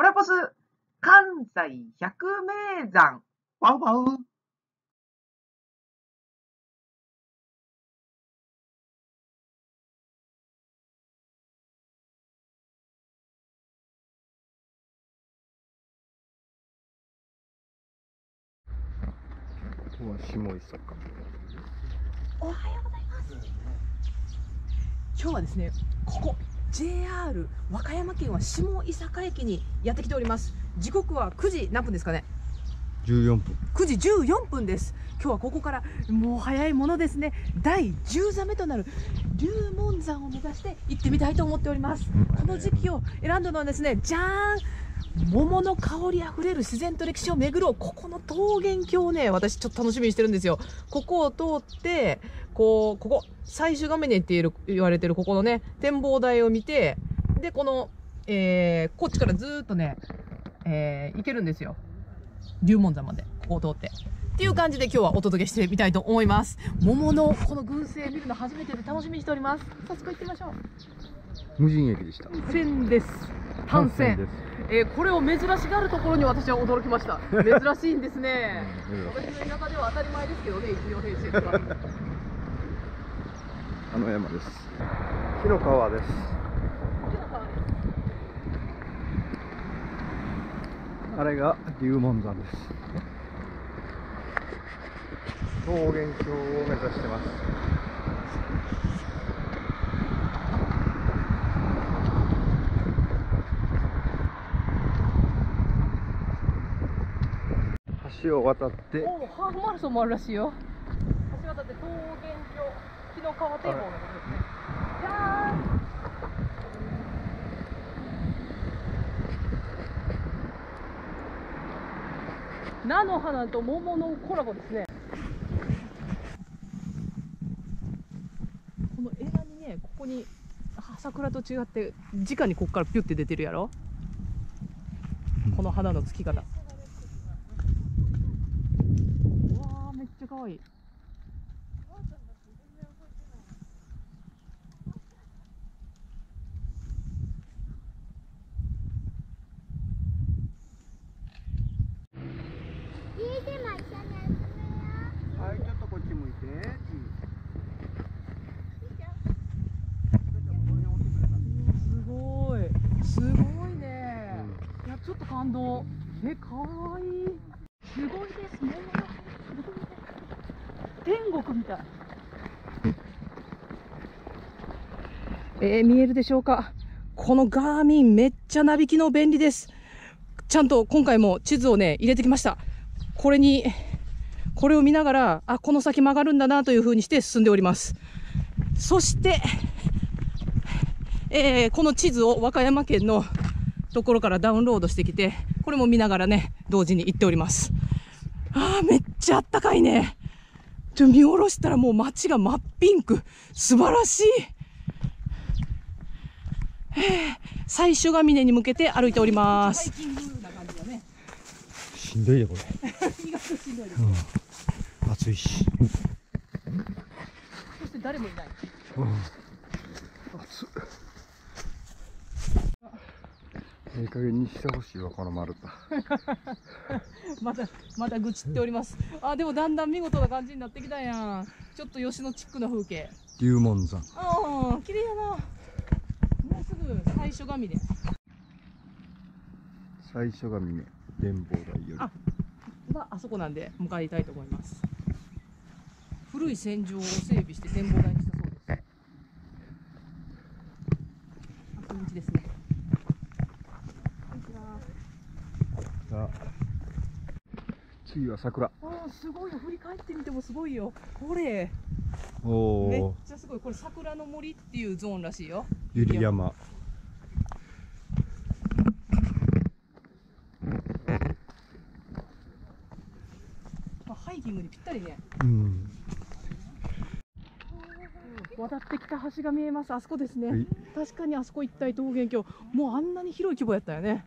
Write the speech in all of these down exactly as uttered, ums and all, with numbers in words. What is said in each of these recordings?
コラポス関西百名山ワウワウ。ここは下井坂。おはようございます。今日はですね、ここ ジェイアール 和歌山県は下井坂駅にやってきております。時刻はくじ何分ですかね。じゅうよんぷん。くじじゅうよんぷんです。今日はここからもう早いものですね。だいじゅうざめとなる龍門山を目指して行ってみたいと思っております。この時期を選んだのはですね、じゃーん。桃の香りあふれる自然と歴史を巡ろう、ここの桃源郷をね、私ちょっと楽しみにしてるんですよ。ここを通ってこう、ここ最終画面に言っている言われてるここのね展望台を見て、でこの、えー、こっちからずーっとね、えー、行けるんですよ、龍門山までここを通ってっていう感じで今日はお届けしてみたいと思います。桃のこの群生見るの初めてで楽しみにしております。早速行ってみましょう。無人駅でした。線です。単線です。えー、これを珍しがるところに私は驚きました。珍しいんですね。私の田舎では当たり前ですけどね、一応編成とか。あの山です。木の川です。木の川です。あれが龍門山です。桃源郷を目指してます。橋を渡っておハーフマラソンもあるらしいよ。橋渡って桃源郷木の川堤防のことですね。じゃーん、菜の花と桃のコラボですね。この映画にね、ここに桜と違って直にここからピュって出てるやろ、うん、この花のつき方かわいい。はい、ちょっとこっち向いて。すごい、すごいね。いや、ちょっと感動。え、かわいい。すごいですね。天国みたい。えー、見えるでしょうか。このガーミンめっちゃナビ機能便利です。ちゃんと今回も地図をね入れてきました。これにこれを見ながら、あ、この先曲がるんだなという風にして進んでおります。そして、えー、この地図を和歌山県のところからダウンロードしてきて、これも見ながらね同時に行っております。あー、めっちゃあったかいね。ちょっと見下ろしたらもう街が真っピンク、素晴らしい。最終ヶ峰に向けて歩いております。しんどいねこれ、うん、暑いし、そして誰もいない、うん、暑い。いい加減にしてほしいわこの丸太まだまだ愚痴っております。あ、でもだんだん見事な感じになってきたやん。ちょっと吉野地区の風景、龍門山、ああ綺麗やな。もうすぐ最初が峰、最初が峰展望台より、あ、まあ、あそこなんで向かいたいと思います。古い戦場を整備して展望台にしたそうです。あ、道ですね。次は桜。あ、すごいよ。振り返ってみてもすごいよ。これ。おお。めっちゃすごい。これ桜の森っていうゾーンらしいよ。ゆり山。ハイキングにぴったりね。うん。渡ってきた橋が見えます。あそこですね。確かにあそこ一帯桃源郷。もうあんなに広い規模やったよね。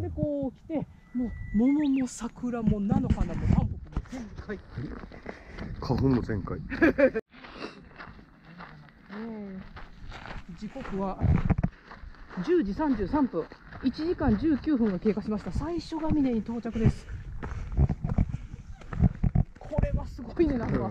で、こう来て。もう桃も桜も菜の花もタンポポも全開、花粉も全開時刻はじゅうじさんじゅうさんぷん。いちじかんじゅうきゅうふんが経過しました。最初が峰に到着です。これはすごいね、なんか。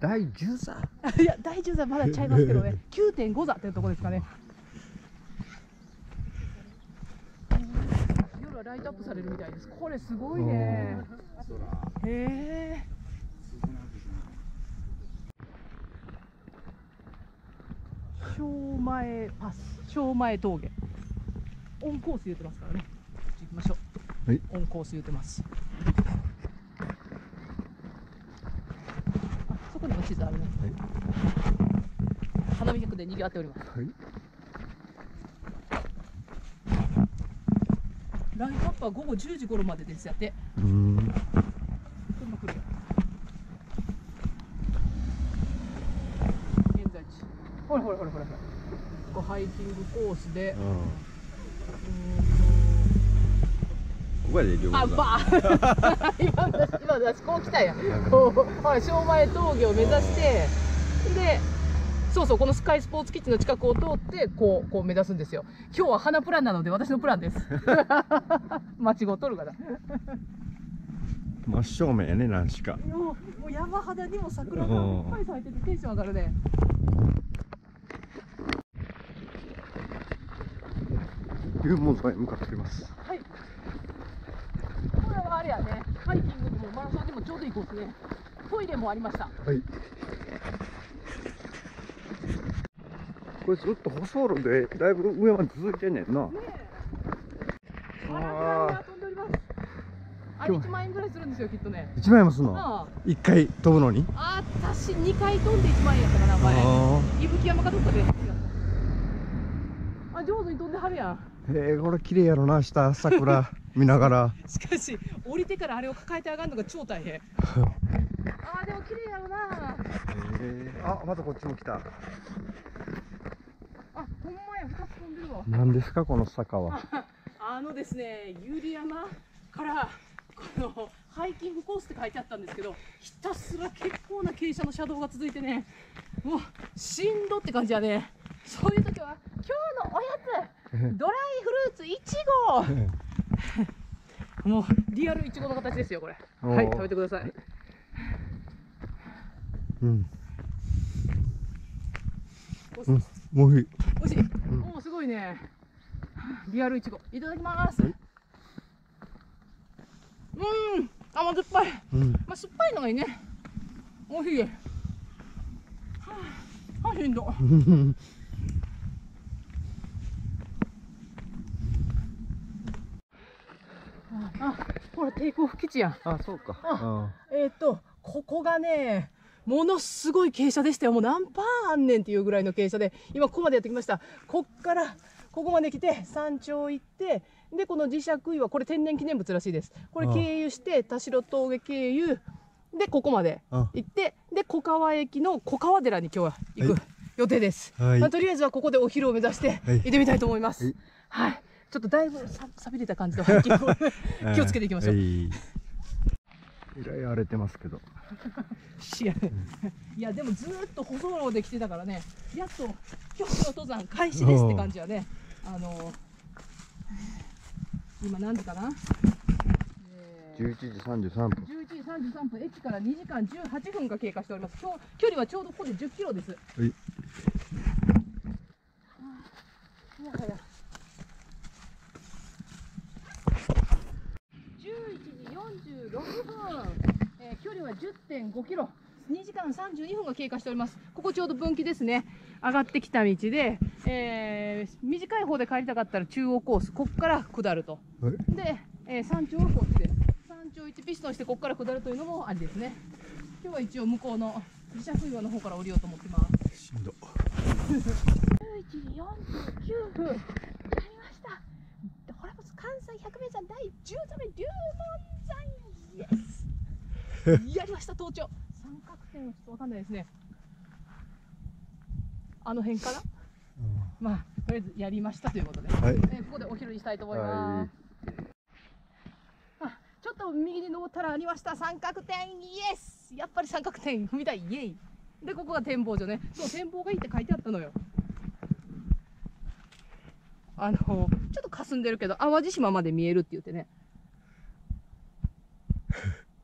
だいじゅうさん いやだいじゅうさんまだちゃいますけどね、 きゅうてんご 座というところですかね。夜はライトアップされるみたいです。これすごいね。へえ。庄前パス、庄前峠オンコース言ってますからね、行きましょう、はい、オンコース言ってます。ここにも地図あるね。はい、花見客で賑わっております。はい、ライトアップは午後じゅうじ頃までですやって。うーん。現在地。ほらほらほらほら。ここハイキングコースで。うん。ここやで両方。あ、ば。今の今の私こう来たや。こう、はい、庄前峠を目指して、で、そうそうこのスカイスポーツ基地の近くを通ってこうこう目指すんですよ。今日は花プランなので私のプランです。間違う取るから。真正面やね、何しか。もうもう山肌にも桜がいっぱい咲いててテンション上がるね。龍門山へ向かっています。はい。あれやね、ハイキングでもマラソンでもちょうどいいコースね。トイレもありました。はい。これずっと舗装路でだいぶ上まで続いてんねんな。ねえ。マラクラが飛んでおります。あれいちまんえんぐらいするんですよきっとね。いちまんえんもすんの？いっかい飛ぶのに？あ、私にかい飛んでいちまんえんやったかな前。伊吹山かどっかで。あ、上手に飛んではるやん。えー、これ綺麗やろな、明日桜見ながら。しかし降りてからあれを抱えて上がるのが超大変。ああでも綺麗やろな。えー、あまたこっちも来た。あほんまや、ふたつ飛んでるわ。なんですかこの坂は。あ, あのですね、百合山からこのハイキングコースって書いてあったんですけど、ひたすら結構な傾斜の車道が続いてね、もうしんどって感じやね。そういう時は今日のおやつ。ドライフルーツいちご。もうリアルいちごの形ですよこれ。はい、食べてください。うん。うん、おいしい。おいしい。おお、すごいね。リアルいちご、いただきます。うん、甘酸っぱい。うん、まあ酸っぱいのがいいね。おいしい。はあ、はあ、しんど。あ、ほらテイクオフ基地やん。あ、そうか。あ、えっとここがね、ものすごい傾斜でしたよ。もう何パーあんねんっていうぐらいの傾斜で、今ここまでやってきました。こっからここまで来て山頂行って、でこの磁石岩、これ天然記念物らしいです。これ経由して田代峠経由でここまで行って、で小川駅の小川寺に今日は行く予定です。はい、まあ、とりあえずはここでお昼を目指して行ってみたいと思います。はい。はい、ちょっとだいぶさびれた感じでハイキングを気をつけていきましょう。えー、えらい荒れてますけど。いや、いやでもずっと舗装路で来てたからね。やっと今日の登山開始ですって感じはね。あの今何時かな？じゅういちじさんじゅうさんぷん。じゅういちじさんじゅうさんぷん、駅からにじかんじゅうはちふんが経過しております。今日距離はちょうどここでじゅっキロです。はい。もう早い。じゅういちじよんじゅうろくふん、えー、距離は じゅってんごキロ、にじかんさんじゅうにふんが経過しております。ここちょうど分岐ですね。上がってきた道で、えー、短い方で帰りたかったら中央コース、ここから下るとで、えー、山頂はこっちです。山頂いちピストンしてここから下るというのもありですね。今日は一応向こうの自社水岩の方から降りようと思ってます。しんどじゅういちじよんじゅうきゅうふんやりました。ホラボス関西百名山だいじゅうさんめ龍門山、イエスやりました。登頂三角点はちょっとわかんないですね。あの辺から、うん、まあとりあえずやりましたということで、はい、えー、ここでお昼にしたいと思います。はい、あ、ちょっと右に登ったらありました三角点、イエス、やっぱり三角点踏みたい、イエイ。でここが展望所ね、そう展望がいいって書いてあったのよ。あのちょっと霞んでるけど淡路島まで見えるって言ってね。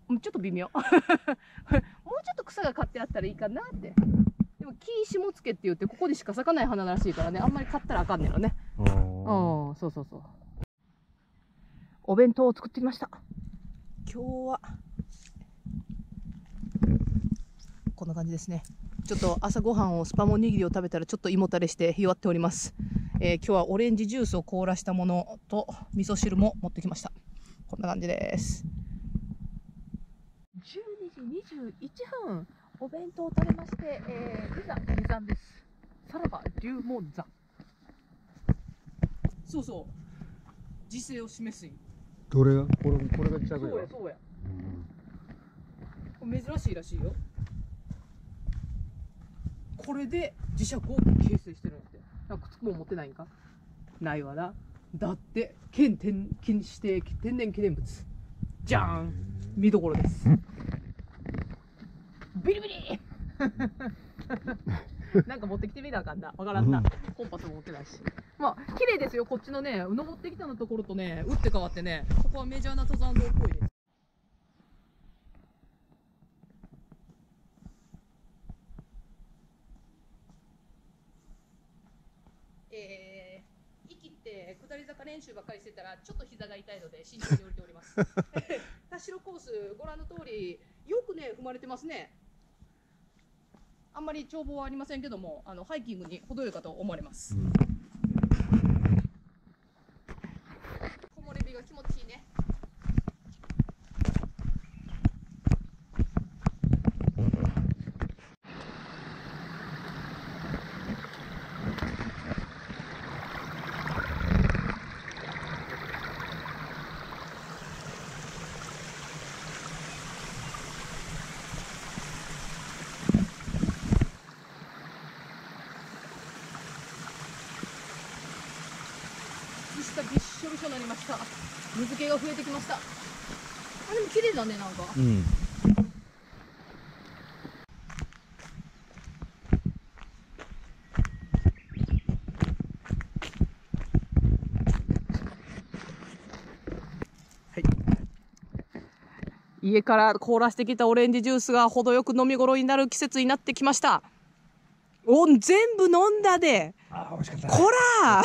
ちょっと微妙。もうちょっと草が刈ってあったらいいかなって。でも木下野って言ってここでしか咲かない花らしいからね、あんまり刈ったらあかんねんのね。うん、そうそうそう。お弁当を作ってきました。今日はこんな感じですね。ちょっと朝ごはんをスパムおにぎりを食べたらちょっと胃もたれして弱っております。えー、今日はオレンジジュースを凍らしたものと味噌汁も持ってきました。こんな感じです。じゅうにじにじゅういちふん、お弁当を食べまして、えー、いざ下山です。さらば龍門山。そうそう、時勢を示す。どれがこれ、これが近くや。そうやそうや、うん、これ珍しいらしいよ。これで磁石を形成してるんって。なんかくっつくもん持ってないんか。ないわな。だって県天県指定天然記念物じゃーん。見どころです。ビリビリなんか持ってきてみたらあかんな。わからんな、うん、コンパスも持ってないし。まあ綺麗ですよ。こっちのね、登ってきたのところとね、打って変わってね、ここはメジャーな登山道っぽいです。えー、息って下り坂練習ばっかりしてたらちょっと膝が痛いので慎重に降りております田代コース、ご覧の通りよくね踏まれてますね。あんまり眺望はありませんけども、あのハイキングに程よいかと思われます。うん、木漏れ日が気持ちいいね。びっしょびしょになりました。水気が増えてきました。あ、でも綺麗だね、なんか。うん。はい。家から凍らしてきたオレンジジュースが程よく飲み頃になる季節になってきました。お、全部飲んだで。あ、美味しかった。こら。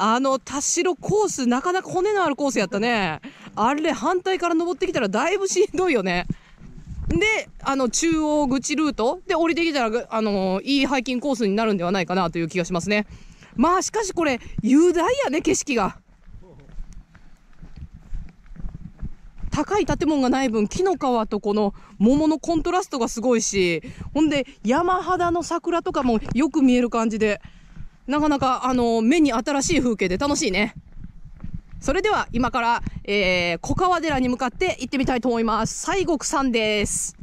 あの田代コース、なかなか骨のあるコースやったね。あれ反対から登ってきたらだいぶしんどいよね。で、あの中央口ルートで降りてきたら、あのー、いいハイキングコースになるんではないかなという気がしますね。まあしかしこれ雄大やね、景色が。高い建物がない分、木の皮とこの桃のコントラストがすごいし、ほんで山肌の桜とかもよく見える感じで。なかなか、あの、目に新しい風景で楽しいね。それでは、今から、えー、小川寺に向かって行ってみたいと思います。西国さんです。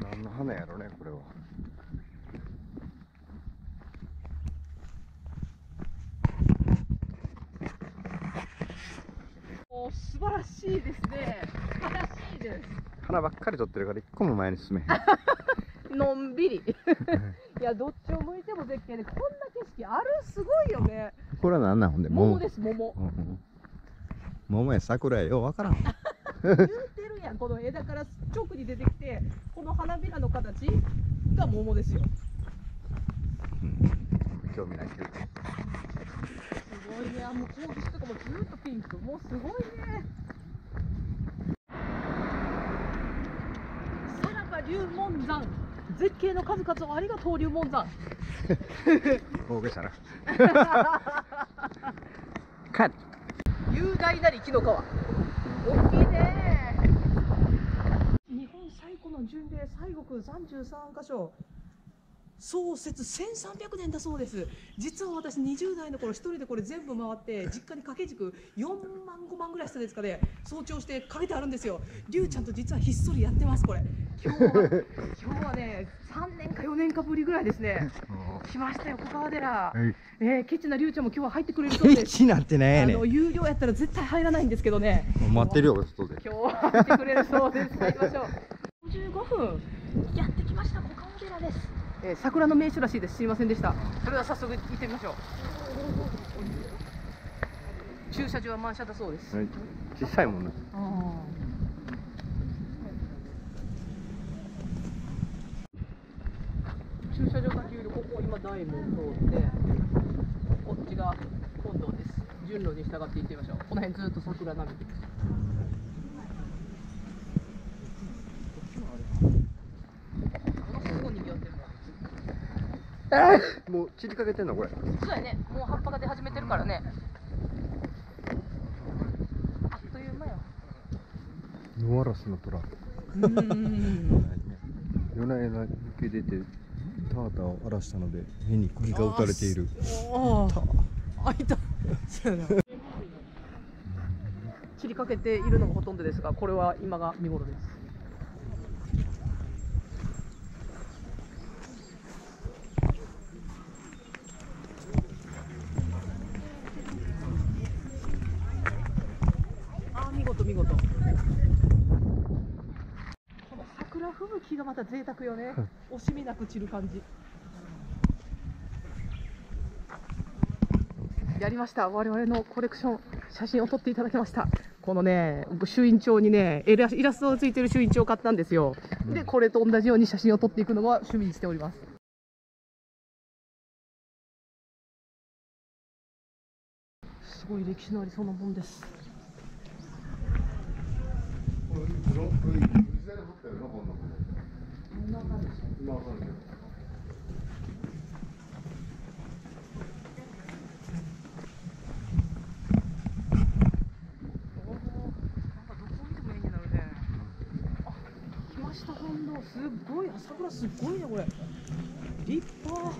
何の花やろね、これは。素晴らしいですね。悲しいです。花ばっかり取ってるから一個も前に進めへん。のんびり。いや、どっちを向いても絶景で、こんな景色ある、すごいよね。これはなんなん、ほんで桃です、桃。うんうん、桃や桜やようわからん。言うてるやん、この枝から直に出てきて、この花びらの形が桃ですよ。うん、興味ないけど。すごいね、もうこの石とかもずっとピンク、もうすごいね。さらば龍門山、絶景の数々をありがとう龍門山。大げさな。カット。雄大なり木の皮。大きいね。日本最古の巡礼西国さんじゅうさんかしょ。創設せんさんびゃくねんだそうです。実は私にじゅうだいの頃一人でこれ全部回って実家に掛け軸よんまんごまんぐらいしたですかね、早朝して書いてあるんですよ。りゅうちゃんと実はひっそりやってます。これ今日は今日はねさんねんかよねんかぶりぐらいですね。来ましたよ小川寺、はいえー、ケチなりゅうちゃんも今日は入ってくれるそうです。ケチなんてね、あの有料やったら絶対入らないんですけどね、待ってるよ外で。今日は入ってくれるそうです。行きましょう。ごじゅうごふんやってきました小川寺です、えー、桜の名所らしいです。知りませんでした。それでは早速行ってみましょう。駐車場は満車だそうです。小さいもんね。駐車場が急にここ今大門通ってこっちが本堂です。順路に従って行ってみましょう。この辺ずっと桜並べてます。えー、もう散りかけてんのこれ。そうやね、もう葉っぱが出始めてるからね。あっという間よ。ノアラスの虎。夜な夜な抜け出てターターを荒らしたので目に釘が打たれている。ああ、あいた。そうやな。散りかけているのがほとんどですが、これは今が見頃です。見事。この桜吹雪がまた贅沢よね。惜しみなく散る感じ。やりました。我々のコレクション写真を撮っていただきました。このね、朱印帳にね、イラストをついてる朱印帳を買ったんですよ。で、これと同じように写真を撮っていくのが趣味にしております。すごい歴史のありそうなもんです。すごい朝倉すごいねこれ。立派。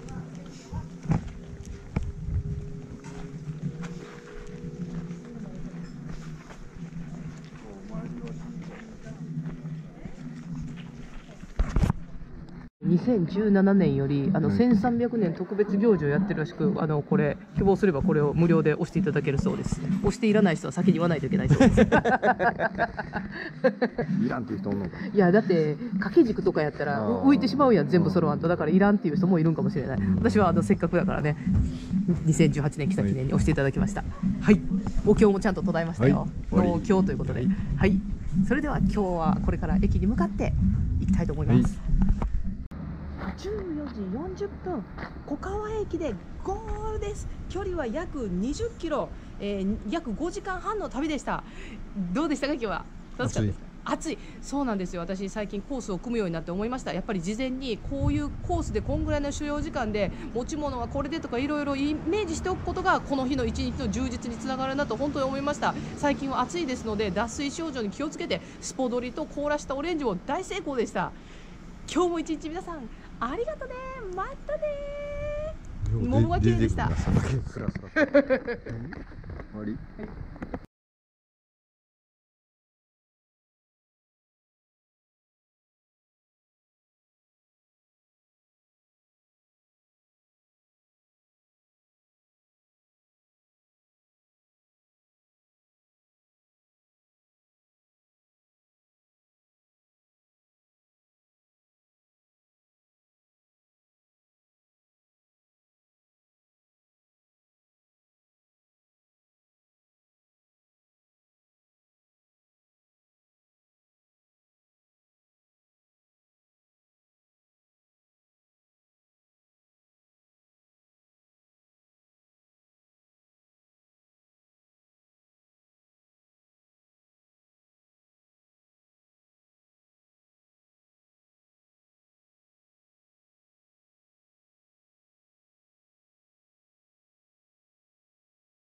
にせんじゅうななねんよりあのせんさんびゃくねん特別行事をやってるらしく、あのこれ希望すればこれを無料で押していただけるそうです。押していらない人は先に言わないといけないそうです。いらんっていう人おんのか。いやだって掛け軸とかやったら浮いてしまうやん全部揃わんと。だからいらんっていう人もいるんかもしれない。私はあのせっかくだからねにせんじゅうはちねん来た記念に押していただきました。はい。お経もちゃんと途絶えましたよ。お経ということで。はい。それでは今日はこれから駅に向かって行きたいと思います。じゅうよじよんじゅっぷん、小川駅でゴールです。距離は約にじゅっキロ、えー、約ごじかんはんの旅でした。どうでしたか今日は。どうでしたか。暑い。そうなんですよ。私最近コースを組むようになって思いました。やっぱり事前にこういうコースでこんぐらいの所要時間で持ち物はこれでとかいろいろイメージしておくことがこの日の一日の充実につながるなと本当に思いました。最近は暑いですので脱水症状に気をつけてスポドリと凍らしたオレンジも大成功でした。今日も一日皆さんありがとね、またね。桃が綺麗でした。